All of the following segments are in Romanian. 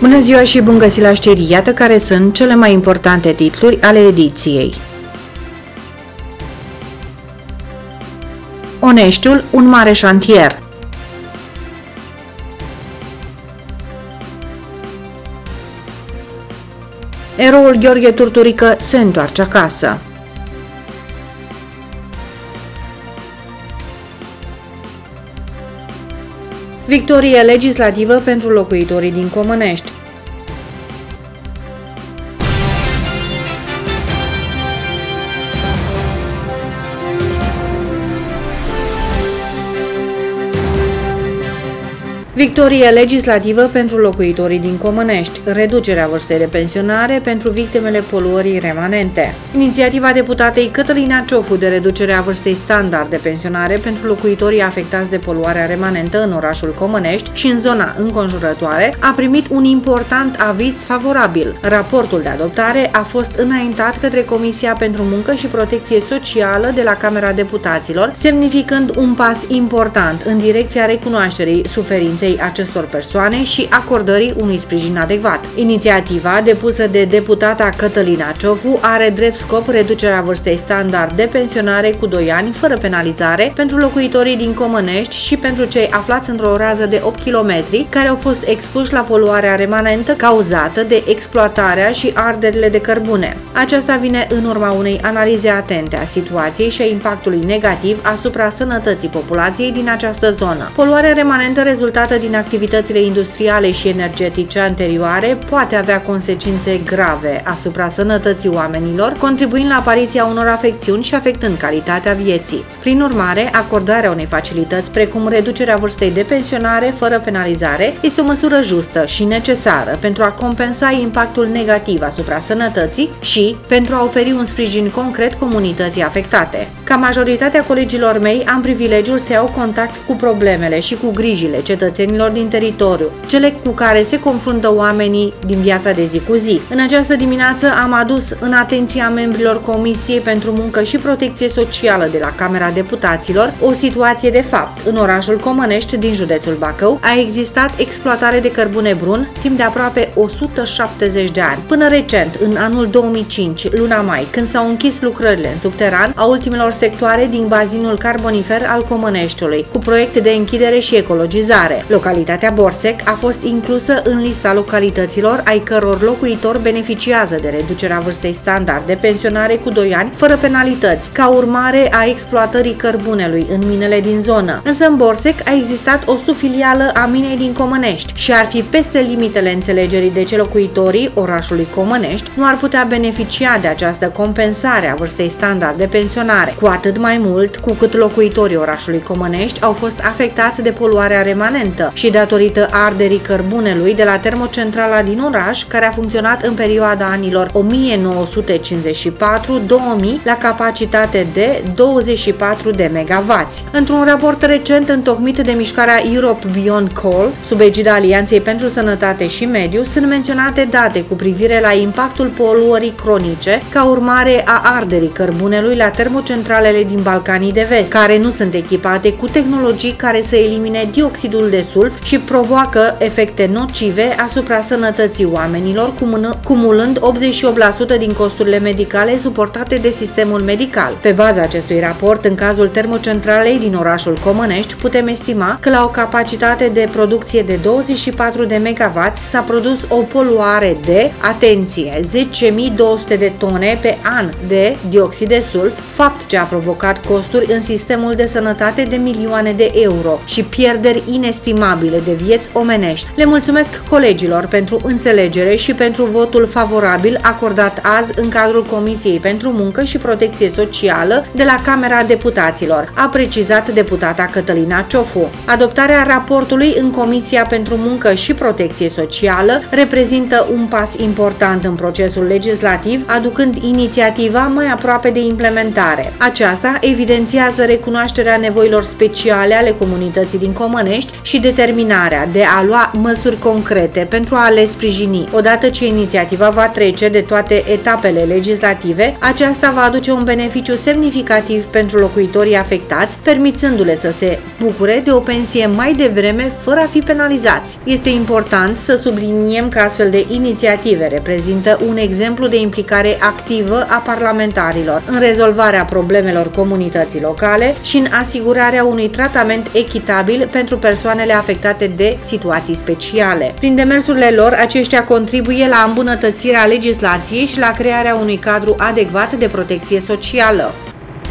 Bună ziua și bun găsit la știri! Iată care sunt cele mai importante titluri ale ediției. Oneștiul, un mare șantier. Eroul Gheorghe Turturică se întoarce acasă. Victorie legislativă pentru locuitorii din Comănești. Victorie legislativă pentru locuitorii din Comănești, reducerea vârstei de pensionare pentru victimele poluării remanente. Inițiativa deputatei Cătălina Ciofu de reducerea vârstei standard de pensionare pentru locuitorii afectați de poluarea remanentă în orașul Comănești și în zona înconjurătoare a primit un important aviz favorabil. Raportul de adoptare a fost înaintat către Comisia pentru Muncă și Protecție Socială de la Camera Deputaților, semnificând un pas important în direcția recunoașterii suferinței acestor persoane și acordării unui sprijin adecvat. Inițiativa depusă de deputata Cătălina Ciofu are drept scop reducerea vârstei standard de pensionare cu 2 ani fără penalizare pentru locuitorii din Comănești și pentru cei aflați într-o rază de 8 km care au fost expuși la poluarea remanentă cauzată de exploatarea și arderile de cărbune. Aceasta vine în urma unei analize atente a situației și a impactului negativ asupra sănătății populației din această zonă. Poluarea remanentă rezultată din activitățile industriale și energetice anterioare poate avea consecințe grave asupra sănătății oamenilor, contribuind la apariția unor afecțiuni și afectând calitatea vieții. Prin urmare, acordarea unei facilități precum reducerea vârstei de pensionare fără penalizare este o măsură justă și necesară pentru a compensa impactul negativ asupra sănătății și pentru a oferi un sprijin concret comunității afectate. Ca majoritatea colegilor mei, am privilegiul să iau contact cu problemele și cu grijile cetățenilor din teritoriu, cele cu care se confruntă oamenii din viața de zi cu zi. În această dimineață am adus în atenția membrilor Comisiei pentru Muncă și Protecție Socială de la Camera Deputaților o situație de fapt. În orașul Comănești din județul Bacău a existat exploatare de cărbune brun timp de aproape 170 de ani. Până recent, în anul 2005, luna mai, când s-au închis lucrările în subteran a ultimelor sectoare din bazinul carbonifer al Comăneștiului, cu proiecte de închidere și ecologizare. Localitatea Borsec a fost inclusă în lista localităților ai căror locuitori beneficiază de reducerea vârstei standard de pensionare cu 2 ani fără penalități, ca urmare a exploatării cărbunelui în minele din zonă. Însă în Borsec a existat o subfilială a minei din Comănești și ar fi peste limitele înțelegerii de ce locuitorii orașului Comănești nu ar putea beneficia de această compensare a vârstei standard de pensionare, cu atât mai mult cu cât locuitorii orașului Comănești au fost afectați de poluarea remanentă și datorită arderii cărbunelui de la termocentrala din oraș, care a funcționat în perioada anilor 1954-2000 la capacitate de 24 de megavați. Într-un raport recent întocmit de mișcarea Europe Beyond Coal, sub egida Alianței pentru Sănătate și Mediu, sunt menționate date cu privire la impactul poluării cronice ca urmare a arderii cărbunelui la termocentralele din Balcanii de Vest, care nu sunt echipate cu tehnologii care să elimine dioxidul de sulf și provoacă efecte nocive asupra sănătății oamenilor, cumulând 88% din costurile medicale suportate de sistemul medical. Pe baza acestui raport, în cazul termocentralei din orașul Comănești, putem estima că la o capacitate de producție de 24 de MW s-a produs o poluare de, atenție, 10.200 de tone pe an de dioxid de sulf, fapt ce a provocat costuri în sistemul de sănătate de milioane de euro și pierderi inestimabile de vieți omenești. Le mulțumesc colegilor pentru înțelegere și pentru votul favorabil acordat azi în cadrul Comisiei pentru Muncă și Protecție Socială de la Camera Deputaților, a precizat deputata Cătălina Ciofu. Adoptarea raportului în Comisia pentru Muncă și Protecție Socială reprezintă un pas important în procesul legislativ, aducând inițiativa mai aproape de implementare. Aceasta evidențiază recunoașterea nevoilor speciale ale comunității din Comănești și de determinarea de a lua măsuri concrete pentru a le sprijini. Odată ce inițiativa va trece de toate etapele legislative, aceasta va aduce un beneficiu semnificativ pentru locuitorii afectați, permițându-le să se bucure de o pensie mai devreme fără a fi penalizați. Este important să subliniem că astfel de inițiative reprezintă un exemplu de implicare activă a parlamentarilor în rezolvarea problemelor comunității locale și în asigurarea unui tratament echitabil pentru persoanele afectate de situații speciale. Prin demersurile lor, aceștia contribuie la îmbunătățirea legislației și la crearea unui cadru adecvat de protecție socială.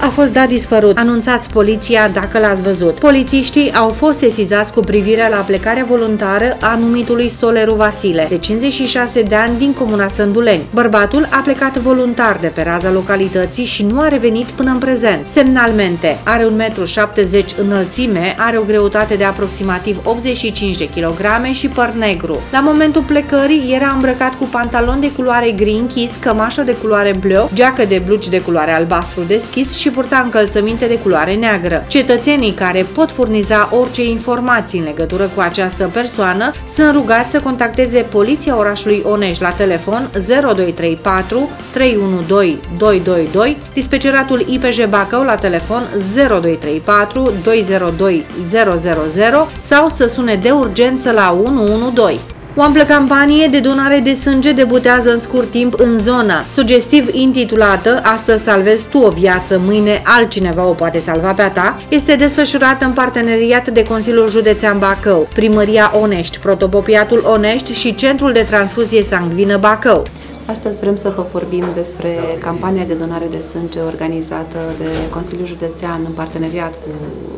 A fost dat dispărut. Anunțați poliția dacă l-ați văzut. Polițiștii au fost sesizați cu privire la plecarea voluntară a numitului Stoleru Vasile, de 56 de ani, din comuna Sânduleni. Bărbatul a plecat voluntar de pe raza localității și nu a revenit până în prezent. Semnalmente: are 1,70 m înălțime, are o greutate de aproximativ 85 de kg și păr negru. La momentul plecării era îmbrăcat cu pantaloni de culoare gri închis, cămașă de culoare bleu, geacă de blugi de culoare albastru deschis și purta încălțăminte de culoare neagră. Cetățenii care pot furniza orice informații în legătură cu această persoană sunt rugați să contacteze Poliția orașului Onești la telefon 0234 312 222, Dispeceratul IPJ Bacău la telefon 0234 202 000 sau să sune de urgență la 112. O amplă campanie de donare de sânge debutează în scurt timp în zonă. Sugestiv intitulată "Astăzi salvezi tu o viață, mâine altcineva o poate salva pe a ta", este desfășurată în parteneriat de Consiliul Județean Bacău, Primăria Onești, Protopopiatul Onești și Centrul de Transfuzie Sangvină Bacău. Astăzi vrem să vă vorbim despre campania de donare de sânge organizată de Consiliul Județean în parteneriat cu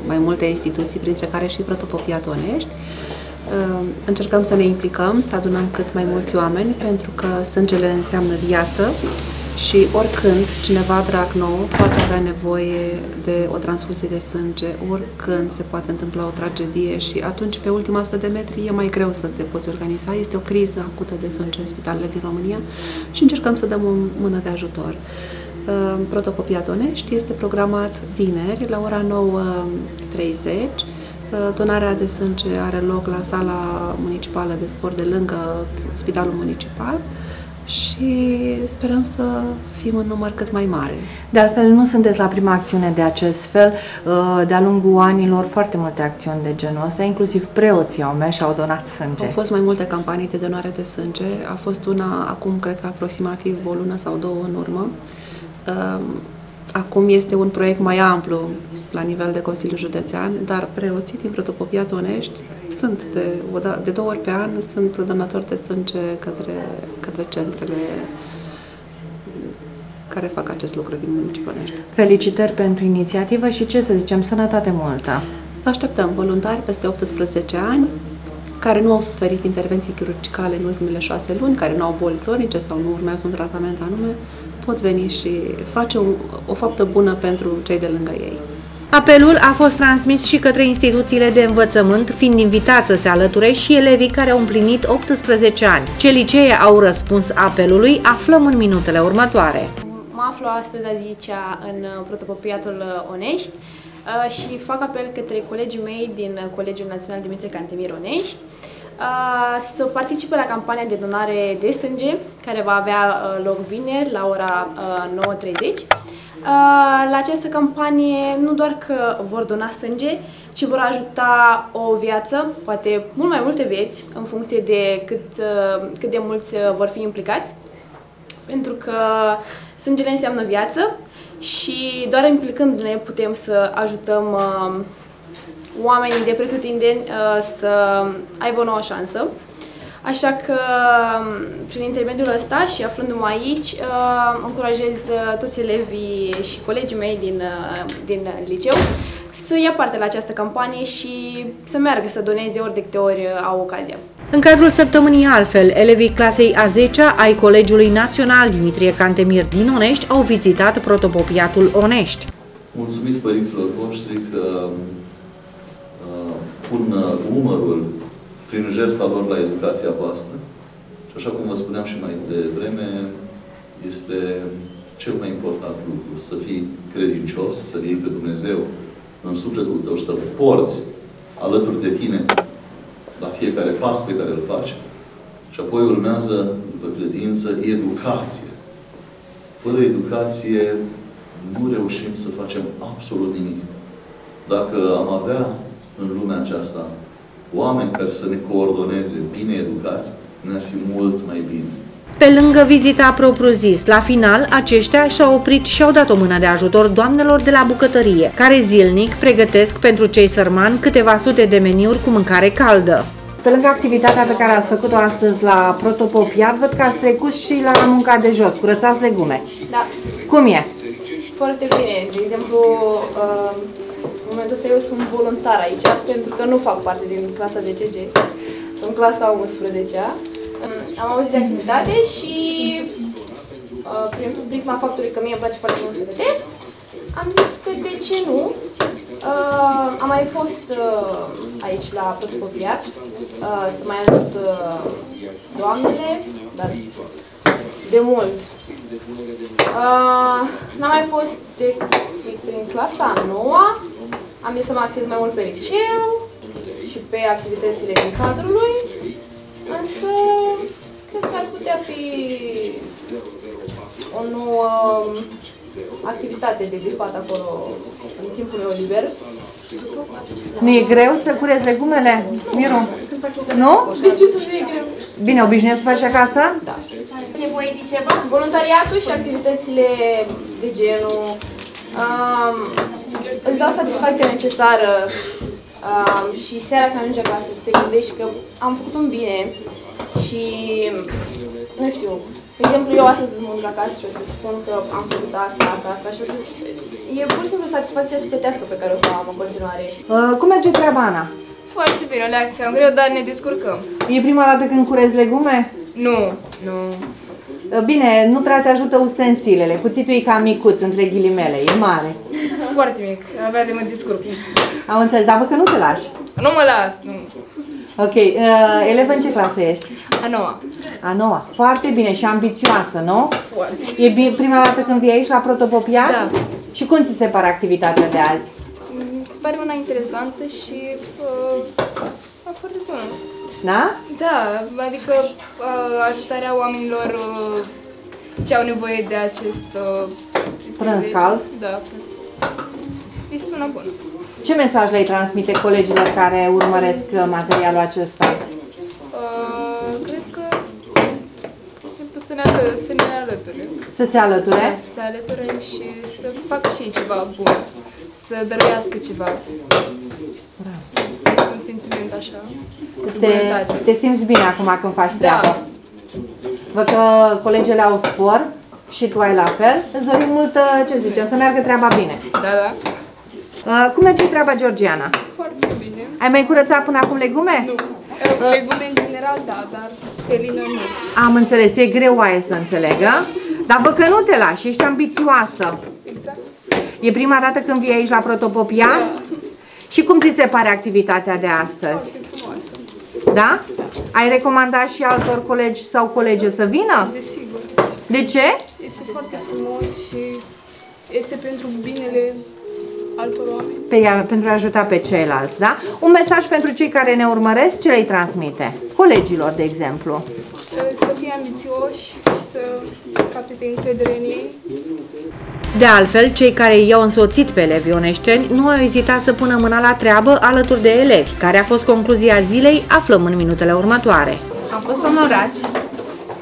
mai multe instituții, printre care și Protopopiatul Onești. Încercăm să ne implicăm, să adunăm cât mai mulți oameni, pentru că sângele înseamnă viață și oricând cineva drag nou poate avea nevoie de o transfuzie de sânge, oricând se poate întâmpla o tragedie și atunci pe ultima 100 de metri e mai greu să te poți organiza. Este o criză acută de sânge în spitalele din România și încercăm să dăm o mână de ajutor. Protopopiatul Onești este programat vineri la ora 9:30. Donarea de sânge are loc la sala municipală de sport de lângă Spitalul Municipal și sperăm să fim în număr cât mai mare. De altfel, nu sunteți la prima acțiune de acest fel. De-a lungul anilor, foarte multe acțiuni de genul ăsta, inclusiv preoții au mers și au donat sânge. Au fost mai multe campanii de donare de sânge. A fost una acum, cred că aproximativ o lună sau două în urmă. Acum este un proiect mai amplu la nivel de Consiliu Județean, dar preoții din Protopopiatul Onești sunt de două ori pe an sunt donatori de sânge către centrele care fac acest lucru din municipiul Onești. Felicitări pentru inițiativă și, ce să zicem, sănătate multă! Vă așteptăm voluntari peste 18 ani care nu au suferit intervenții chirurgicale în ultimele 6 luni, care nu au boli cronice sau nu urmează un tratament anume, pot veni și face o faptă bună pentru cei de lângă ei. Apelul a fost transmis și către instituțiile de învățământ, fiind invitați să se alăture și elevii care au împlinit 18 ani. Ce licee au răspuns apelului, aflăm în minutele următoare. Mă aflu astăzi, a zicea, în Protopopiatul Onești și fac apel către colegii mei din Colegiul Național Dimitrie Cantemir Onești să participe la campania de donare de sânge, care va avea loc vineri la ora 9:30. La această campanie nu doar că vor dona sânge, ci vor ajuta o viață, poate mult mai multe vieți, în funcție de cât de mulți vor fi implicați, pentru că sângele înseamnă viață și doar implicându-ne putem să ajutăm oamenii de pretutindeni să aibă o nouă șansă. Așa că, prin intermediul ăsta și aflându-mă aici, încurajez toți elevii și colegii mei din liceu să ia parte la această campanie și să meargă să doneze ori de câte ori au ocazia. În cadrul săptămânii altfel, elevii clasei a 10-a ai Colegiului Național Dimitrie Cantemir din Onești au vizitat Protopopiatul Onești. Mulțumesc părinților voștri că pun umărul prin jertfa lor la educația voastră. Și așa cum vă spuneam și mai devreme, este cel mai important lucru, să fii credincios, să-L iei pe Dumnezeu în sufletul tău și să porți alături de tine la fiecare pas pe care îl face. Și apoi urmează, după credință, educație. Fără educație nu reușim să facem absolut nimic. Dacă am avea în lumea aceasta oameni care să ne coordoneze bine educați, ne-ar fi mult mai bine. Pe lângă vizita propriu-zis, la final, aceștia și-au oprit și au dat o mână de ajutor doamnelor de la bucătărie, care zilnic pregătesc pentru cei sărmani câteva sute de meniuri cu mâncare caldă. Pe lângă activitatea pe care ați făcut-o astăzi la Protopopiat, văd că ați trecut și la munca de jos, curățați legume. Da. Cum e? Foarte bine. De exemplu, în momentul ăsta eu sunt voluntar aici, pentru că nu fac parte din clasa de CJ. Sunt clasa 11-a. Am auzit de activitate și prin prisma faptului că mie îmi place foarte mult să gătesc, am zis că de ce nu. Am mai fost aici la Protopopiat să mai ajut doamnele, dar de mult. N-am mai fost prin clasa 9-a, am zis să mă acces mai mult pe liceu și pe activitățile din cadrului. Însă, cred că ar putea fi o nouă activitate de bifat acolo în timpul meu liber. Nu e greu să curezi legumele, Miru? Nu? De ce să nu e greu? Bine, obișnuiești să faci acasă? Da. Are nevoie de ceva? Voluntariatul și activitățile de genul îți dau satisfacția necesară. Și seara când ajungi acasă te gândești că am făcut un bine și, nu știu, de exemplu, eu astăzi mă duc acasă și o să spun că am făcut asta și o să... E pur și simplu satisfacția sufletească pe care o să am în continuare. Cum merge treaba, Ana? Foarte bine, o lecție. Am greu, dar ne descurcăm. E prima dată când curezi legume? Nu, nu. Bine, nu prea te ajută ustensilele. Cuțitul e cam micuț, între ghilimele, e mare. Foarte mic, abia de mă descurc. Am înțeles, dar văd că nu te lași. Nu mă las, nu. Ok, elevă în ce clasă ești? A noua. A noua, foarte bine și ambițioasă, nu? Foarte. E prima dată când vii aici la Protopopiat? Da. Și cum ți se pare activitatea de azi? Mi se pare una interesantă și foarte bună. Da? Da, adică ajutarea oamenilor ce au nevoie de acest prânz cald. Da. Este una bună. Ce mesaj le-ai transmite colegilor care urmăresc materialul acesta? Cred că pur și simplu să ne alăture. Să se alăture? Da, să se alăture și să facă și ei ceva bun. Să dăruiască ceva. Bravo. Un sentiment așa. Te simți bine acum când faci treaba. Văd că colegele au spor și tu ai la fel. Îți dorim mult, ce zice, să meargă treaba bine. Da, da. Cum merge treaba, Georgiana? Foarte bine. Ai mai curățat până acum legume? Nu. Legume în general, da, dar selină nu. Am înțeles, e greu aia să înțelegă. Dar văd că nu te lași, ești ambițioasă. Exact. E prima dată când vii aici la Protopopiat? Da. Și cum ți se pare activitatea de astăzi? Frumoasă. Da? Ai recomandat și altor colegi sau colege să vină? Desigur. De ce? Este foarte frumos și este pentru binele altor oameni. Pentru a ajuta pe ceilalți, da? Un mesaj pentru cei care ne urmăresc, ce le-i transmite? Colegilor, de exemplu. Să fie ambițioși și să capete încredere în ei. De altfel, cei care i-au însoțit pe elevii oneșteni nu au ezitat să pună mâna la treabă alături de elevi, care a fost concluzia zilei, aflăm în minutele următoare. Am fost onorați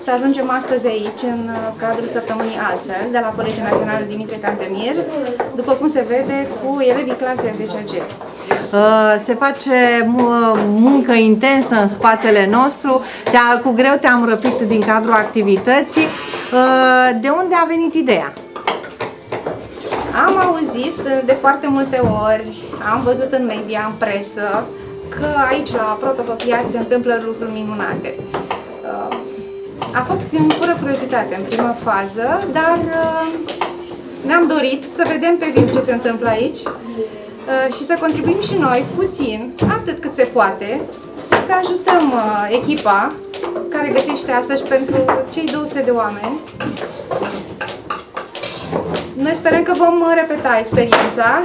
să ajungem astăzi aici, în cadrul săptămânii altfel, de la Colegiul Național Dimitrie Cantemir, după cum se vede, cu elevii clasei de CJ. Se face muncă intensă în spatele nostru, dar cu greu te-am răpit din cadrul activității. De unde a venit ideea? Am auzit de foarte multe ori, am văzut în media, în presă, că aici la Protopopiat se întâmplă lucruri minunate. A fost din pură curiozitate în prima fază, dar ne-am dorit să vedem pe viu ce se întâmplă aici și să contribuim și noi puțin, atât cât se poate, să ajutăm echipa care gătește astăzi pentru cei 200 de oameni. Noi sperăm că vom repeta experiența,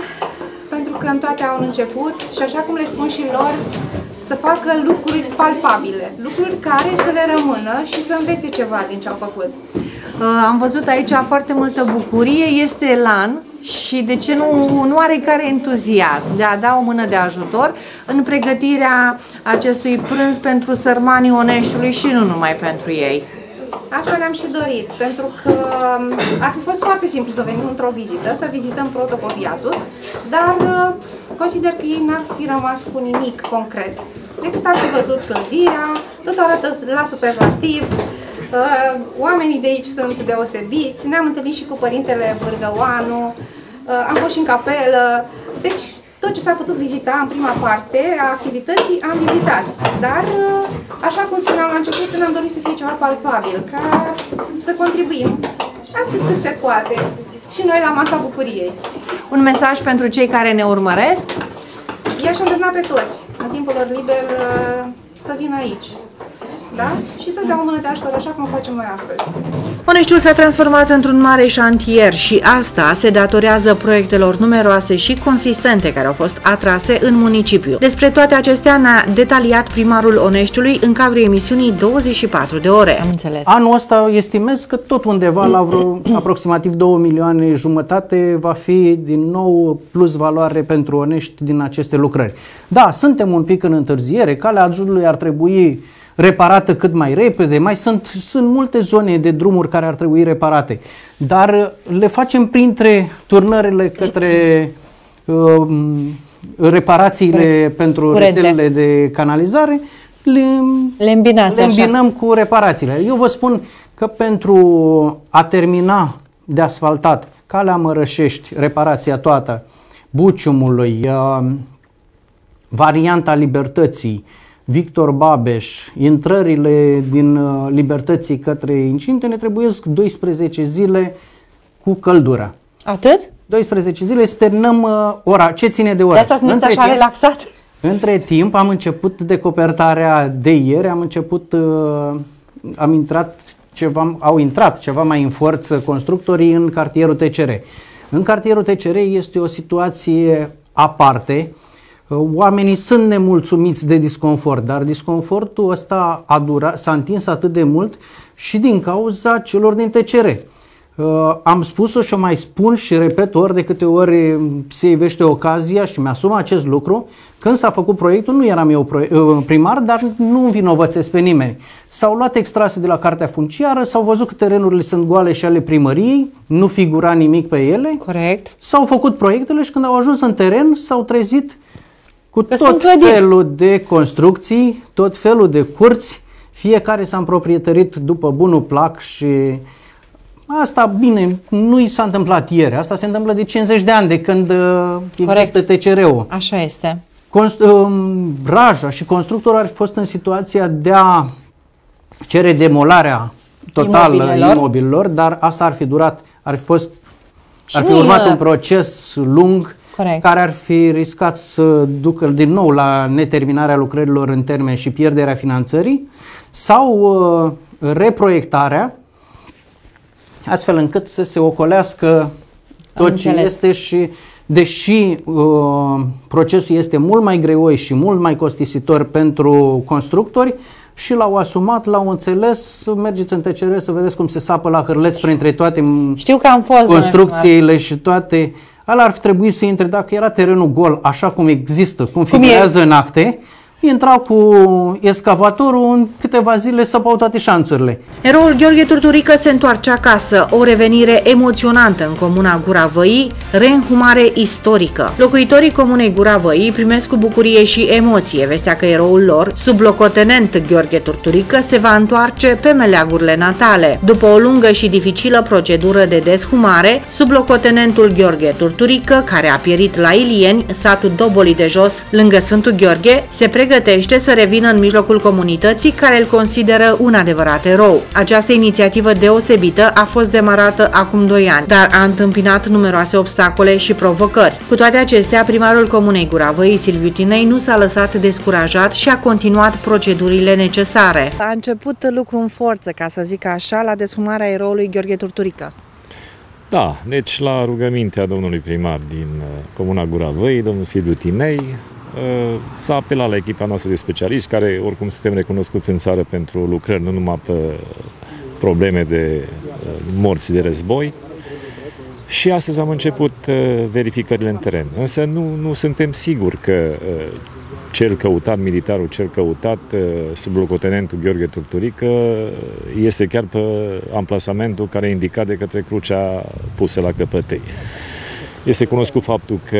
pentru că în toate au un început și așa cum le spun și lor, să facă lucruri palpabile, lucruri care să le rămână și să învețe ceva din ce au făcut. Am văzut aici foarte multă bucurie, este elan și de ce nu oarecare entuziasm de a da o mână de ajutor în pregătirea acestui prânz pentru sărmanii Oneștiului și nu numai pentru ei. Asta ne-am și dorit, pentru că ar fi fost foarte simplu să venim într-o vizită, să vizităm protopopiatul, dar consider că ei n-ar fi rămas cu nimic concret, decât ar fi văzut clădirea, tot arată la superlativ, oamenii de aici sunt deosebiți, ne-am întâlnit și cu părintele Bârgăoanu, am fost și în capelă, deci tot ce s-a putut vizita în prima parte a activității am vizitat, dar așa cum spuneam la început, ne-am dorit să fie ceva palpabil, ca să contribuim atât cât se poate și noi la Masa Bucuriei. Un mesaj pentru cei care ne urmăresc? I-aș îndemna pe toți, în timpul lor liber, să vină aici. Da? Și să dea o mână de ajutor, așa cum facem noi astăzi. Oneștiul s-a transformat într-un mare șantier și asta se datorează proiectelor numeroase și consistente care au fost atrase în municipiu. Despre toate acestea ne-a detaliat primarul Oneștiului în cadrul emisiunii 24 de ore. Am înțeles. Anul ăsta estimez că tot undeva la vreo aproximativ 2,5 milioane va fi din nou plus valoare pentru Onești din aceste lucrări. Da, suntem un pic în întârziere, calea Aljurului ar trebui reparată cât mai repede, mai sunt multe zone de drumuri care ar trebui reparate, dar le facem printre turnările către reparațiile pentru rețelele de canalizare, le îmbinăm cu reparațiile. Eu vă spun că pentru a termina de asfaltat calea Mărășești, reparația toată, Buciumului, varianta Libertății, Victor Babeș, intrările din Libertății către Incinte, ne trebuiesc 12 zile cu căldură. Atât? 12 zile, sternăm ora. Ce ține de ora? De asta sunteți așa relaxat? Între timp am început decopertarea de ieri, au intrat ceva mai în forță constructorii în cartierul TCR. În cartierul TCR este o situație aparte. Oamenii sunt nemulțumiți de disconfort, dar disconfortul ăsta s-a întins atât de mult și din cauza celor din TCR. Am spus-o și o mai spun și repet ori de câte ori se ivește ocazia și mi-asum acest lucru. Când s-a făcut proiectul, nu eram eu primar, dar nu învinovățesc pe nimeni. S-au luat extrase de la cartea funciară, s-au văzut că terenurile sunt goale și ale primăriei, nu figura nimic pe ele. Corect. S-au făcut proiectele și când au ajuns în teren s-au trezit cu tot felul de construcții, tot felul de curți, fiecare s-a împroprietărit după bunul plac și asta, bine, nu i s-a întâmplat ieri, asta se întâmplă de 50 de ani de când există TCR-ul. Așa este. Raja și constructorul ar fi fost în situația de a cere demolarea totală imobililor, dar asta ar fi durat, ar fi urmat un proces lung. Corect. Care ar fi riscat să ducă din nou la neterminarea lucrărilor în termen și pierderea finanțării sau reproiectarea, astfel încât să se ocolească tot ce este și deși procesul este mult mai greoi și mult mai costisitor pentru constructori și l-au asumat, l-au înțeles, mergeți în TCR să vedeți cum se sapă la hârleț printre toate construcțiile și toate. Ala ar fi trebuit să intre, dacă era terenul gol, așa cum există, cum figurează în acte, intrau cu excavatorul, în câteva zile săpau toate șanțurile. Eroul Gheorghe Turturică se întoarce acasă, o revenire emoționantă în comuna Gura Văii, reînhumare istorică. Locuitorii comunei Gura Văii primesc cu bucurie și emoție vestea că eroul lor, sublocotenent Gheorghe Turturică, se va întoarce pe meleagurile natale. După o lungă și dificilă procedură de deshumare, sublocotenentul Gheorghe Turturică, care a pierit la Ilieni, satul Doboli de Jos, lângă Sfântul Gheorghe, se pregătește să revină în mijlocul comunității care îl consideră un adevărat erou. Această inițiativă deosebită a fost demarată acum 2 ani, dar a întâmpinat numeroase obstacole și provocări. Cu toate acestea, primarul comunei Gura Văii, Silviu Tinei, nu s-a lăsat descurajat și a continuat procedurile necesare. A început lucru în forță, ca să zic așa, la deshumarea eroului Gheorghe Turturică. Da, deci la rugămintea domnului primar din comuna Gura Văii, domnul Silviu Tinei, S-a apelat la echipa noastră de specialiști, care oricum suntem recunoscuți în țară pentru lucrări, nu numai pe probleme de morți de război. Și astăzi am început verificările în teren. Însă nu suntem siguri că cel căutat, militarul cel căutat, sublocotenentul Gheorghe Turturică, este chiar pe amplasamentul care e indicat de către crucea pusă la Căpătei. Este cunoscut faptul că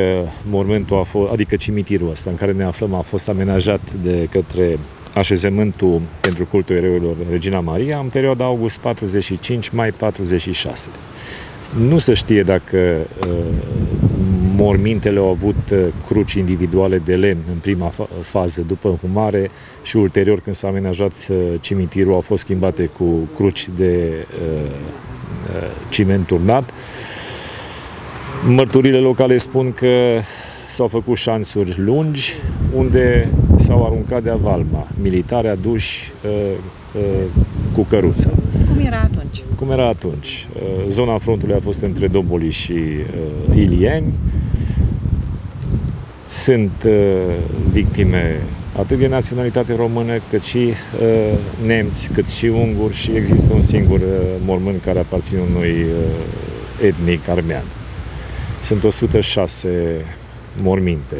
mormântul a fost, adică cimitirul ăsta în care ne aflăm, a fost amenajat de către așezământul pentru cultul eroilor Regina Maria în perioada august 45-mai 46. Nu se știe dacă mormintele au avut cruci individuale de lemn în prima fază, după înhumare, și ulterior, când s-a amenajat cimitirul, au fost schimbate cu cruci de ciment turnat. Mărturile locale spun că s-au făcut șanțuri lungi unde s-au aruncat de avalma militari aduși cu căruța. Cum era atunci? Cum era atunci? Zona frontului a fost între Doboli și Ilieni. Sunt victime atât de naționalitate română, cât și nemți, cât și unguri, și există un singur mormânt care aparține unui etnic armean. Sunt 106 morminte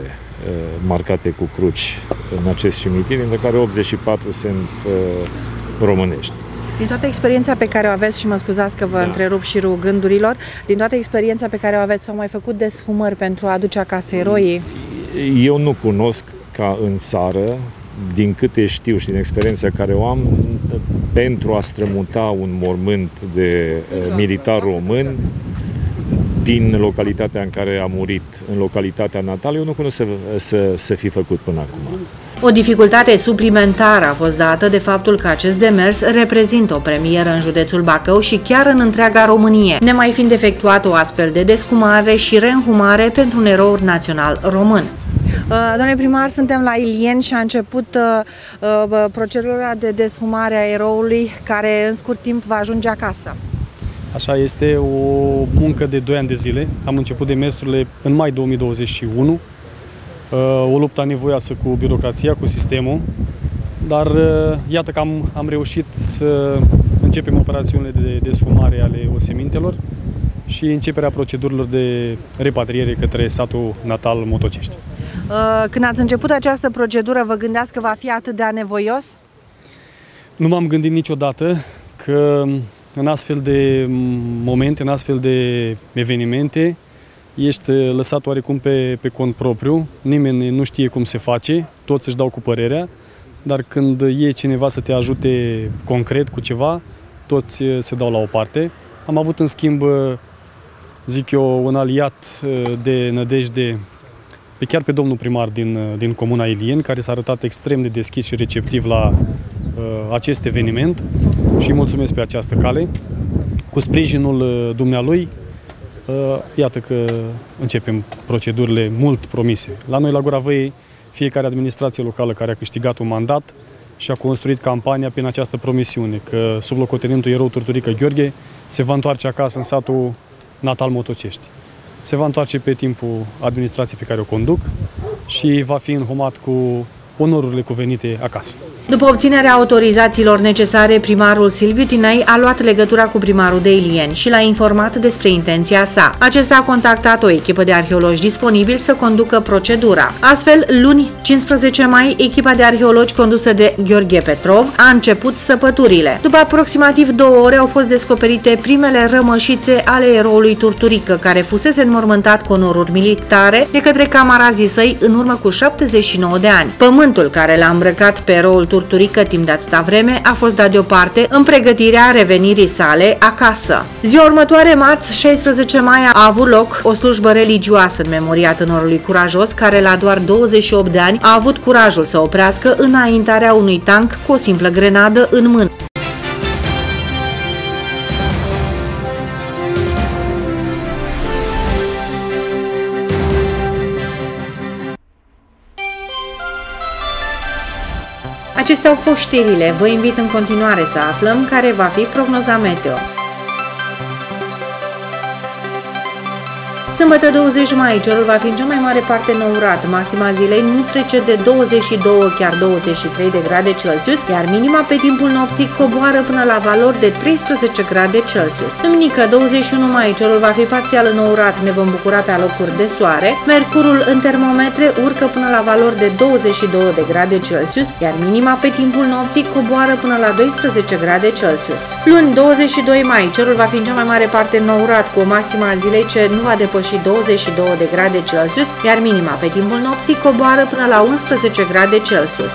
marcate cu cruci în acest cimitir, dintre care 84 sunt românești. Din toată experiența pe care o aveți, și mă scuzați că vă întrerup șirul gândurilor, din toată experiența pe care o aveți, s-au mai făcut deshumări pentru a aduce acasă eroii? Eu nu cunosc ca în țară, din câte știu și din experiența care o am, pentru a strămuta un mormânt de militar român din localitatea în care a murit, în localitatea natală, eu nu cunosc să fi făcut până acum. O dificultate suplimentară a fost dată de faptul că acest demers reprezintă o premieră în județul Bacău și chiar în întreaga Românie, nemai fiind efectuată o astfel de descumare și reînhumare pentru un erou național român. Domnule primar, suntem la Ilieni și a început procedura de deshumare a eroului, care în scurt timp va ajunge acasă. Așa este, o muncă de 2 ani de zile. Am început demersurile în mai 2021, o luptă anevoioasă cu birocrația, cu sistemul, dar iată că am reușit să începem operațiunile de deshumare ale osemintelor și începerea procedurilor de repatriere către satul natal Motocești. Când ați început această procedură, vă gândeați că va fi atât de anevoios? Nu m-am gândit niciodată că în astfel de momente, în astfel de evenimente, ești lăsat oarecum pe cont propriu, nimeni nu știe cum se face, toți își dau cu părerea, dar când e cineva să te ajute concret cu ceva, toți se dau la o parte. Am avut în schimb, zic eu, un aliat de nădejde, chiar pe domnul primar din comuna Ilieni, care s-a arătat extrem de deschis și receptiv la acest eveniment, și îi mulțumesc pe această cale. Cu sprijinul dumnealui, iată că începem procedurile mult promise. La noi, la Gura Văii, fiecare administrație locală care a câștigat un mandat și a construit campania prin această promisiune că sublocotenentul erou Turturică Gheorghe se va întoarce acasă în satul natal Motocești. Se va întoarce pe timpul administrației pe care o conduc și va fi înhumat cu onorurile cuvenite acasă. După obținerea autorizațiilor necesare, primarul Silviu Tinei a luat legătura cu primarul de Ilieni și l-a informat despre intenția sa. Acesta a contactat o echipă de arheologi disponibili să conducă procedura. Astfel, luni 15 mai, echipa de arheologi condusă de Gheorghe Petrov a început săpăturile. După aproximativ 2 ore au fost descoperite primele rămășițe ale eroului Turturică, care fusese înmormântat cu onoruri militare de către camarazii săi în urmă cu 79 de ani. Pământul care l-a îmbrăcat pe eroul Turturică timp de atâta vreme a fost dat deoparte în pregătirea revenirii sale acasă. Ziua următoare, marți 16 mai, a avut loc o slujbă religioasă în memoria tânărului curajos, care la doar 28 de ani a avut curajul să oprească înaintarea unui tank cu o simplă grenadă în mână. Acestea au fost știrile. Vă invit în continuare să aflăm care va fi prognoza meteo. Sâmbătă 20 mai, cerul va fi în cea mai mare parte neurat. Maxima zilei nu trece de 22, chiar 23 de grade Celsius, iar minima pe timpul nopții coboară până la valori de 13 grade Celsius. Duminică 21 mai, cerul va fi parțial înourat, ne vom bucura pe alocuri de soare. Mercurul în termometre urcă până la valori de 22 de grade Celsius, iar minima pe timpul nopții coboară până la 12 grade Celsius. Luni 22 mai, cerul va fi în cea mai mare parte înourat, cu o maximă a zilei ce nu va depăși 22 de grade Celsius, iar minima pe timpul nopții coboară până la 11 grade Celsius.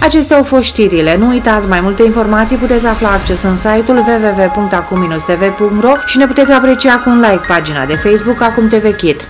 Acestea au fost știrile. Nu uitați, mai multe informații puteți afla acces în site-ul www.acum-tv.ro și ne puteți aprecia cu un like pagina de Facebook Acum TV Kid.